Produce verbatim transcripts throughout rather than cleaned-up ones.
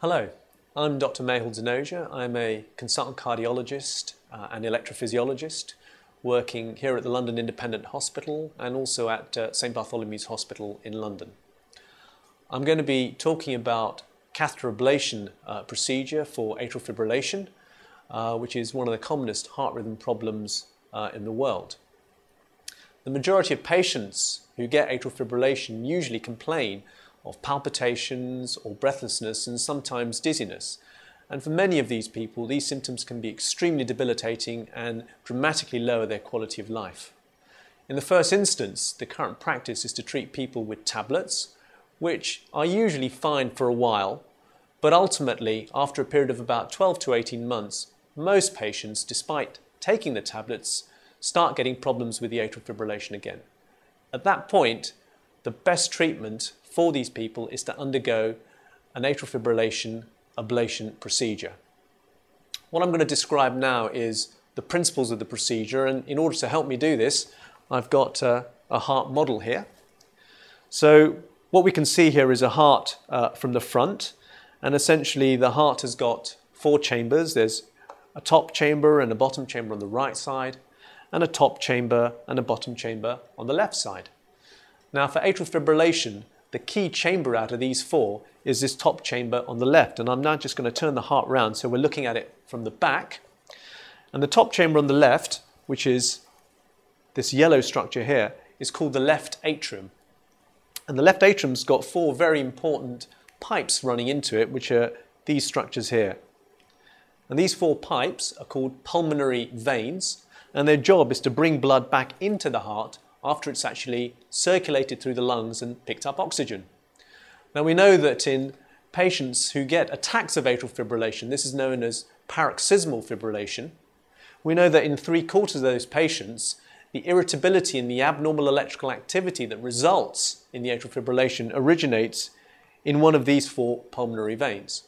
Hello, I'm Doctor Mehul Dhinoja. I'm a consultant cardiologist uh, and electrophysiologist working here at the London Independent Hospital and also at uh, Saint Bartholomew's Hospital in London. I'm going to be talking about catheter ablation uh, procedure for atrial fibrillation, uh, which is one of the commonest heart rhythm problems uh, in the world. The majority of patients who get atrial fibrillation usually complain of palpitations or breathlessness and sometimes dizziness. And for many of these people, these symptoms can be extremely debilitating and dramatically lower their quality of life. In the first instance, the current practice is to treat people with tablets, which are usually fine for a while, but ultimately, after a period of about twelve to eighteen months, most patients, despite taking the tablets, start getting problems with the atrial fibrillation again. At that point, the best treatment for these people is to undergo an atrial fibrillation ablation procedure. What I'm going to describe now is the principles of the procedure, and in order to help me do this, I've got uh, a heart model here. So what we can see here is a heart uh, from the front, and essentially the heart has got four chambers. There's a top chamber and a bottom chamber on the right side, and a top chamber and a bottom chamber on the left side. Now, for atrial fibrillation, the key chamber out of these four is this top chamber on the left. And I'm now just going to turn the heart round so we're looking at it from the back. And the top chamber on the left, which is this yellow structure here, is called the left atrium. And the left atrium's got four very important pipes running into it, which are these structures here. And these four pipes are called pulmonary veins, and their job is to bring blood back into the heart after it's actually circulated through the lungs and picked up oxygen. Now, we know that in patients who get attacks of atrial fibrillation, this is known as paroxysmal fibrillation, we know that in three quarters of those patients, the irritability and the abnormal electrical activity that results in the atrial fibrillation originates in one of these four pulmonary veins.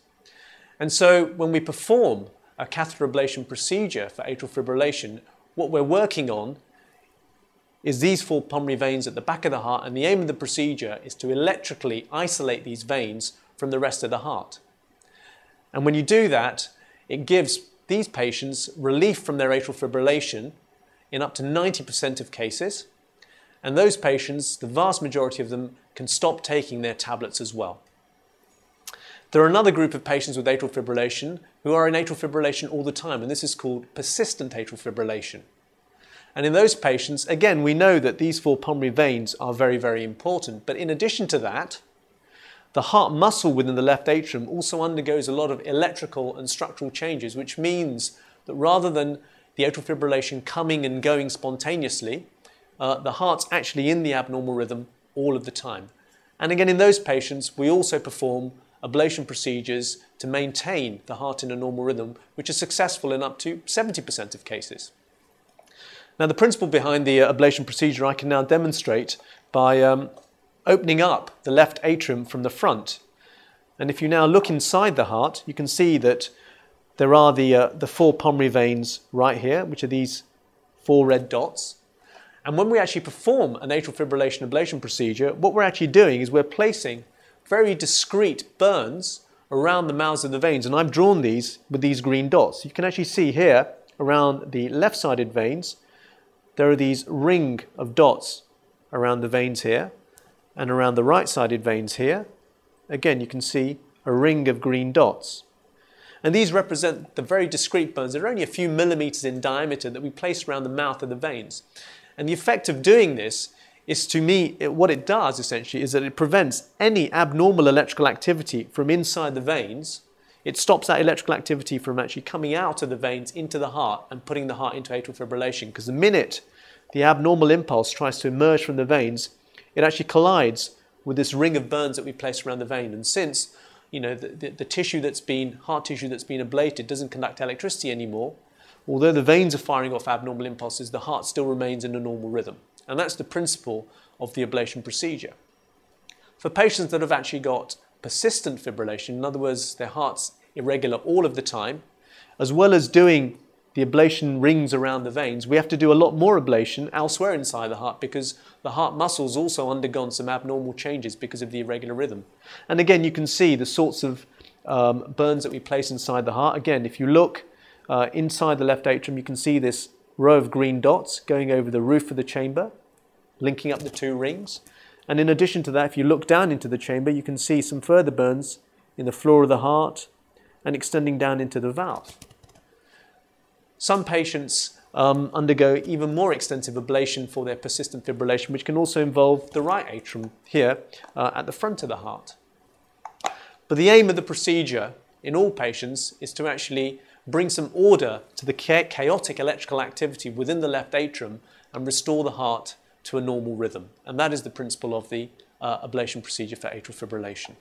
And so when we perform a catheter ablation procedure for atrial fibrillation, what we're working on is these four pulmonary veins at the back of the heart, and the aim of the procedure is to electrically isolate these veins from the rest of the heart. And when you do that, it gives these patients relief from their atrial fibrillation in up to ninety percent of cases, and those patients, the vast majority of them, can stop taking their tablets as well. There are another group of patients with atrial fibrillation who are in atrial fibrillation all the time, and this is called persistent atrial fibrillation. And in those patients, again, we know that these four pulmonary veins are very, very important. But in addition to that, the heart muscle within the left atrium also undergoes a lot of electrical and structural changes, which means that rather than the atrial fibrillation coming and going spontaneously, uh, the heart's actually in the abnormal rhythm all of the time. And again, in those patients, we also perform ablation procedures to maintain the heart in a normal rhythm, which is successful in up to seventy percent of cases. Now, the principle behind the ablation procedure I can now demonstrate by um, opening up the left atrium from the front. And if you now look inside the heart, you can see that there are the, uh, the four pulmonary veins right here, which are these four red dots. And when we actually perform an atrial fibrillation ablation procedure, what we're actually doing is we're placing very discrete burns around the mouths of the veins. And I've drawn these with these green dots. You can actually see here around the left-sided veins, there are these ring of dots around the veins here and around the right-sided veins here. Again, you can see a ring of green dots. And these represent the very discrete burns that are only a few millimeters in diameter that we place around the mouth of the veins. And the effect of doing this is, to me, it, what it does essentially is that it prevents any abnormal electrical activity from inside the veins. It stops that electrical activity from actually coming out of the veins into the heart and putting the heart into atrial fibrillation, because the minute the abnormal impulse tries to emerge from the veins, it actually collides with this ring of burns that we place around the vein. And since, you know, the, the, the tissue that's been, heart tissue that's been ablated doesn't conduct electricity anymore, although the veins are firing off abnormal impulses, the heart still remains in a normal rhythm. And that's the principle of the ablation procedure. For patients that have actually got persistent fibrillation, in other words, their heart's irregular all of the time, as well as doing the ablation rings around the veins, we have to do a lot more ablation elsewhere inside the heart, because the heart muscle's also undergone some abnormal changes because of the irregular rhythm. And again, you can see the sorts of um, burns that we place inside the heart. Again, if you look uh, inside the left atrium, you can see this row of green dots going over the roof of the chamber, linking up the two rings. And in addition to that, if you look down into the chamber, you can see some further burns in the floor of the heart and extending down into the valve. Some patients um, undergo even more extensive ablation for their persistent fibrillation, which can also involve the right atrium here uh, at the front of the heart. But the aim of the procedure in all patients is to actually bring some order to the chaotic electrical activity within the left atrium and restore the heart to a normal rhythm. And that is the principle of the uh, ablation procedure for atrial fibrillation.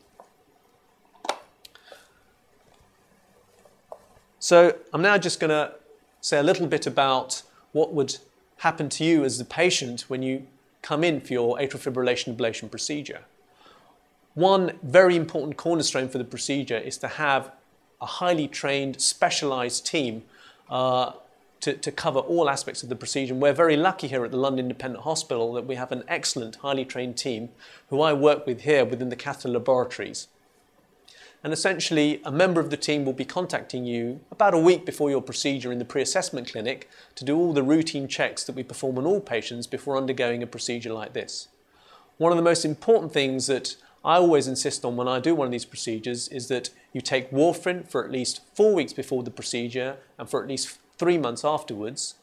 So I'm now just going to say a little bit about what would happen to you as the patient when you come in for your atrial fibrillation ablation procedure. One very important cornerstone for the procedure is to have a highly trained, specialized team uh, To, to cover all aspects of the procedure. And we're very lucky here at the London Independent Hospital that we have an excellent, highly trained team who I work with here within the catheter laboratories. And essentially, a member of the team will be contacting you about a week before your procedure in the pre-assessment clinic to do all the routine checks that we perform on all patients before undergoing a procedure like this. One of the most important things that I always insist on when I do one of these procedures is that you take warfarin for at least four weeks before the procedure and for at least three months afterwards.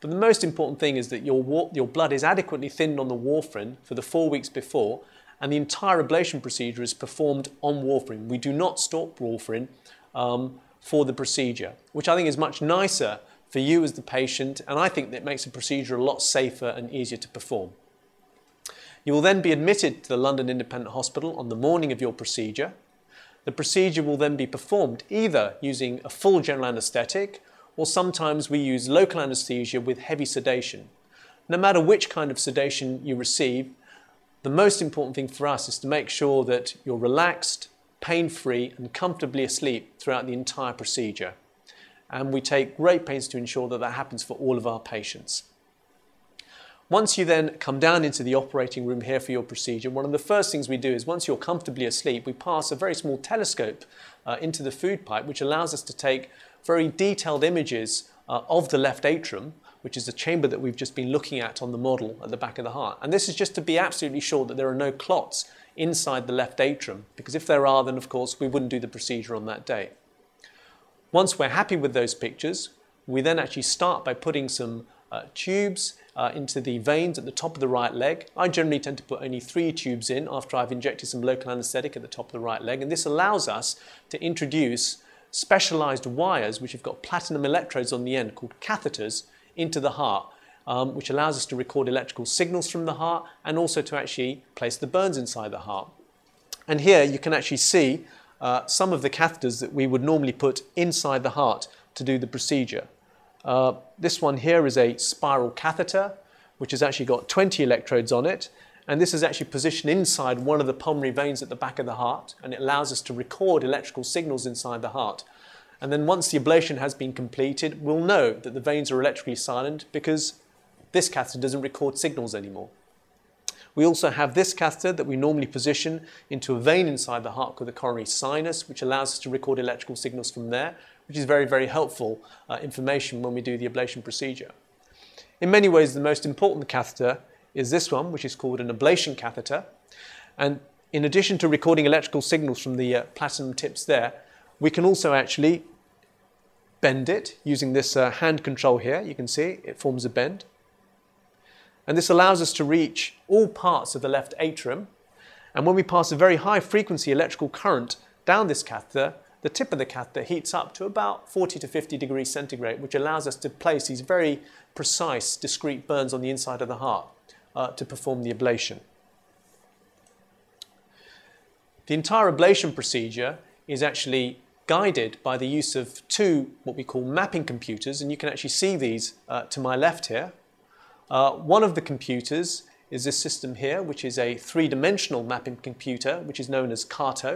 But the most important thing is that your, your blood is adequately thinned on the warfarin for the four weeks before, and the entire ablation procedure is performed on warfarin. We do not stop warfarin um, for the procedure, which I think is much nicer for you as the patient, and I think that makes the procedure a lot safer and easier to perform. You will then be admitted to the London Independent Hospital on the morning of your procedure. The procedure will then be performed either using a full general anaesthetic, or sometimes we use local anesthesia with heavy sedation. No matter which kind of sedation you receive, the most important thing for us is to make sure that you're relaxed, pain-free, and comfortably asleep throughout the entire procedure. And we take great pains to ensure that that happens for all of our patients. Once you then come down into the operating room here for your procedure, one of the first things we do is, once you're comfortably asleep, we pass a very small telescope uh, into the food pipe, which allows us to take very detailed images uh, of the left atrium, which is the chamber that we've just been looking at on the model at the back of the heart. And this is just to be absolutely sure that there are no clots inside the left atrium, because if there are, then of course we wouldn't do the procedure on that day. Once we're happy with those pictures, we then actually start by putting some uh, tubes uh, into the veins at the top of the right leg. I generally tend to put only three tubes in after I've injected some local anesthetic at the top of the right leg, and this allows us to introduce specialized wires which have got platinum electrodes on the end called catheters into the heart, um, which allows us to record electrical signals from the heart and also to actually place the burns inside the heart. And here you can actually see uh, some of the catheters that we would normally put inside the heart to do the procedure. Uh, this one here is a spiral catheter which has actually got twenty electrodes on it, and this is actually positioned inside one of the pulmonary veins at the back of the heart, and it allows us to record electrical signals inside the heart. And then once the ablation has been completed, we'll know that the veins are electrically silent because this catheter doesn't record signals anymore. We also have this catheter that we normally position into a vein inside the heart called the coronary sinus, which allows us to record electrical signals from there, which is very, very helpful uh, information when we do the ablation procedure. In many ways, the most important catheter is this one, which is called an ablation catheter, and in addition to recording electrical signals from the uh, platinum tips there, we can also actually bend it using this uh, hand control here. You can see it forms a bend, and this allows us to reach all parts of the left atrium, and when we pass a very high frequency electrical current down this catheter, the tip of the catheter heats up to about forty to fifty degrees centigrade, which allows us to place these very precise, discrete burns on the inside of the heart Uh, to perform the ablation. The entire ablation procedure is actually guided by the use of two what we call mapping computers, and you can actually see these uh, to my left here. Uh, one of the computers is this system here, which is a three-dimensional mapping computer, which is known as Carto,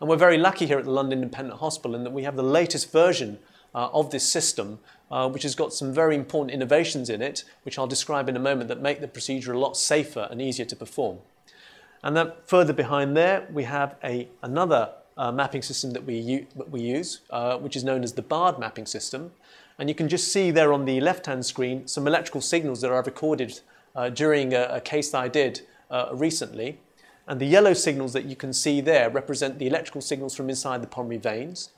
and we're very lucky here at the London Independent Hospital in that we have the latest version Uh, of this system, uh, which has got some very important innovations in it, which I'll describe in a moment, that make the procedure a lot safer and easier to perform. And then further behind there, we have a, another uh, mapping system that we, that we use, uh, which is known as the BARD mapping system. And you can just see there on the left-hand screen some electrical signals that I recorded uh, during a, a case that I did uh, recently. And the yellow signals that you can see there represent the electrical signals from inside the pulmonary veins.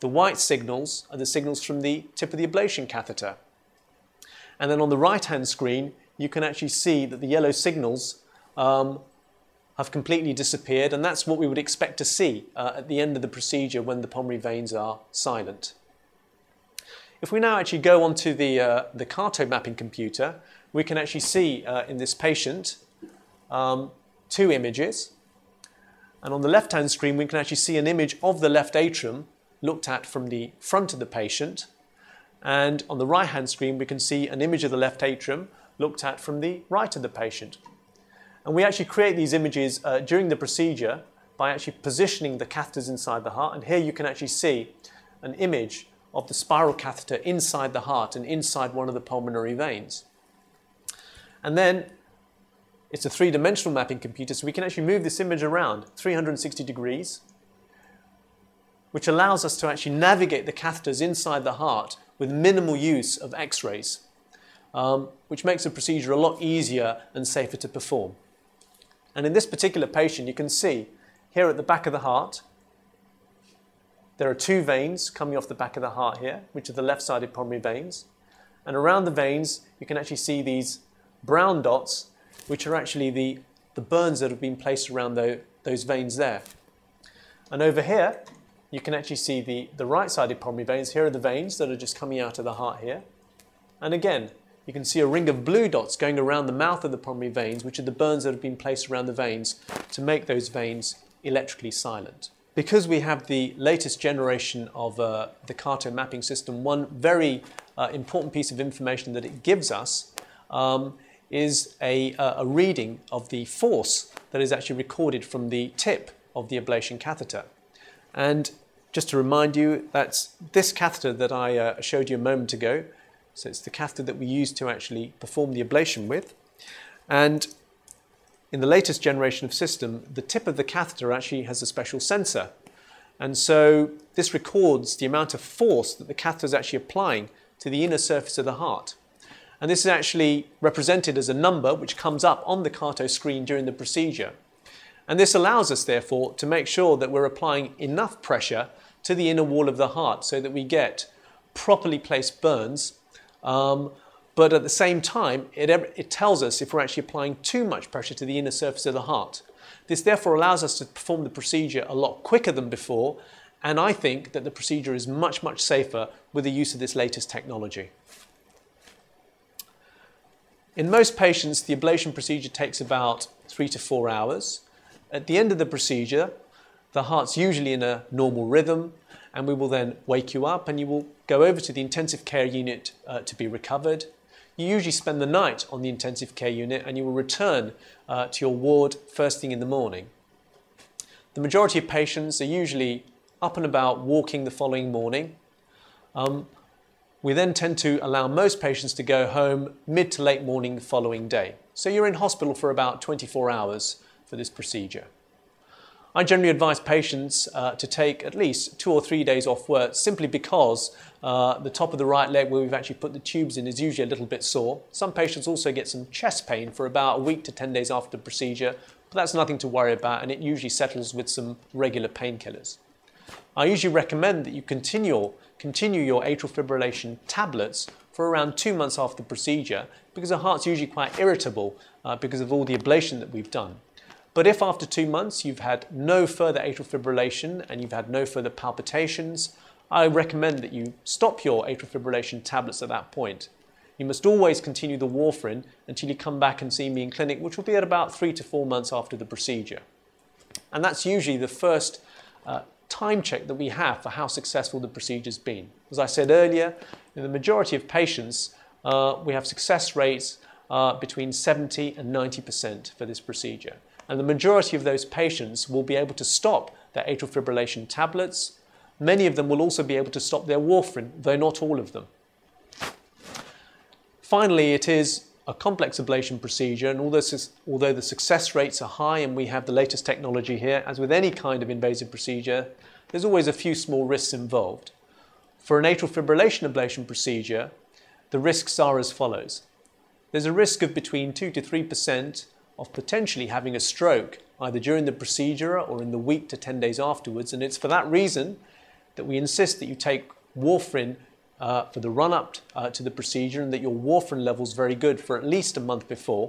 The white signals are the signals from the tip of the ablation catheter. And then on the right-hand screen, you can actually see that the yellow signals um, have completely disappeared, and that's what we would expect to see uh, at the end of the procedure when the pulmonary veins are silent. If we now actually go onto the, uh, the Carto mapping computer, we can actually see uh, in this patient um, two images. And on the left-hand screen, we can actually see an image of the left atrium looked at from the front of the patient. And on the right-hand screen, we can see an image of the left atrium looked at from the right of the patient. And we actually create these images uh, during the procedure by actually positioning the catheters inside the heart. And here you can actually see an image of the spiral catheter inside the heart and inside one of the pulmonary veins. And then it's a three-dimensional mapping computer, so we can actually move this image around three hundred sixty degrees, which allows us to actually navigate the catheters inside the heart with minimal use of x-rays, um, which makes the procedure a lot easier and safer to perform. And in this particular patient, you can see here at the back of the heart, there are two veins coming off the back of the heart here, which are the left-sided pulmonary veins. And around the veins, you can actually see these brown dots, which are actually the, the burns that have been placed around the, those veins there. And over here, you can actually see the, the right-sided pulmonary veins. Here are the veins that are just coming out of the heart here. And again, you can see a ring of blue dots going around the mouth of the pulmonary veins, which are the burns that have been placed around the veins to make those veins electrically silent. Because we have the latest generation of uh, the Carto mapping system, one very uh, important piece of information that it gives us um, is a, uh, a reading of the force that is actually recorded from the tip of the ablation catheter. And just to remind you, that's this catheter that I uh, showed you a moment ago. So it's the catheter that we use to actually perform the ablation with. And in the latest generation of system, the tip of the catheter actually has a special sensor. And so this records the amount of force that the catheter is actually applying to the inner surface of the heart. And this is actually represented as a number which comes up on the Carto screen during the procedure. And this allows us, therefore, to make sure that we're applying enough pressure to the inner wall of the heart so that we get properly placed burns. Um, but at the same time, it, it tells us if we're actually applying too much pressure to the inner surface of the heart. This, therefore, allows us to perform the procedure a lot quicker than before. And I think that the procedure is much, much safer with the use of this latest technology. In most patients, the ablation procedure takes about three to four hours. At the end of the procedure, the heart's usually in a normal rhythm, and we will then wake you up and you will go over to the intensive care unit uh, to be recovered. You usually spend the night on the intensive care unit and you will return uh, to your ward first thing in the morning. The majority of patients are usually up and about walking the following morning. Um, we then tend to allow most patients to go home mid to late morning the following day. So you're in hospital for about twenty-four hours. For this procedure. I generally advise patients uh, to take at least two or three days off work simply because uh, the top of the right leg where we've actually put the tubes in is usually a little bit sore. Some patients also get some chest pain for about a week to ten days after the procedure, but that's nothing to worry about and it usually settles with some regular painkillers. I usually recommend that you continue, continue your atrial fibrillation tablets for around two months after the procedure because the heart's usually quite irritable uh, because of all the ablation that we've done. But if after two months you've had no further atrial fibrillation and you've had no further palpitations, I recommend that you stop your atrial fibrillation tablets at that point. You must always continue the warfarin until you come back and see me in clinic, which will be at about three to four months after the procedure. And that's usually the first uh, time check that we have for how successful the procedure's been. As I said earlier, in the majority of patients, uh, we have success rates uh, between seventy and ninety percent for this procedure. And the majority of those patients will be able to stop their atrial fibrillation tablets. Many of them will also be able to stop their warfarin, though not all of them. Finally, it is a complex ablation procedure, and although, although the success rates are high and we have the latest technology here, as with any kind of invasive procedure, there's always a few small risks involved. For an atrial fibrillation ablation procedure, the risks are as follows. There's a risk of between two to three percent of potentially having a stroke, either during the procedure or in the week to ten days afterwards, and it's for that reason that we insist that you take warfarin Uh, for the run-up uh, to the procedure, and that your warfarin level's very good for at least a month before.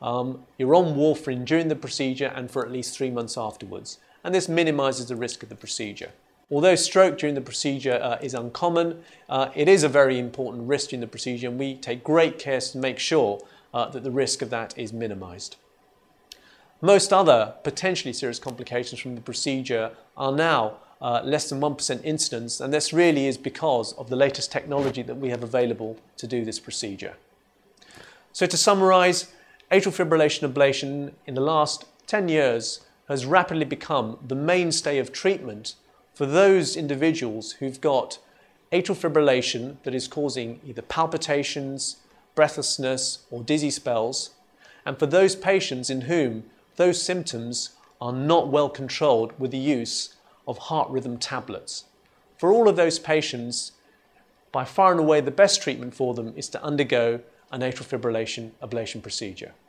Um, you're on warfarin during the procedure and for at least three months afterwards. And this minimises the risk of the procedure. Although stroke during the procedure uh, is uncommon, uh, it is a very important risk during the procedure, and we take great care to make sure uh, that the risk of that is minimised. Most other potentially serious complications from the procedure are now Uh, less than one percent incidence, and this really is because of the latest technology that we have available to do this procedure. So to summarise, atrial fibrillation ablation in the last ten years has rapidly become the mainstay of treatment for those individuals who've got atrial fibrillation that is causing either palpitations, breathlessness or dizzy spells, and for those patients in whom those symptoms are not well controlled with the use of heart rhythm tablets. For all of those patients, by far and away the best treatment for them is to undergo an atrial fibrillation ablation procedure.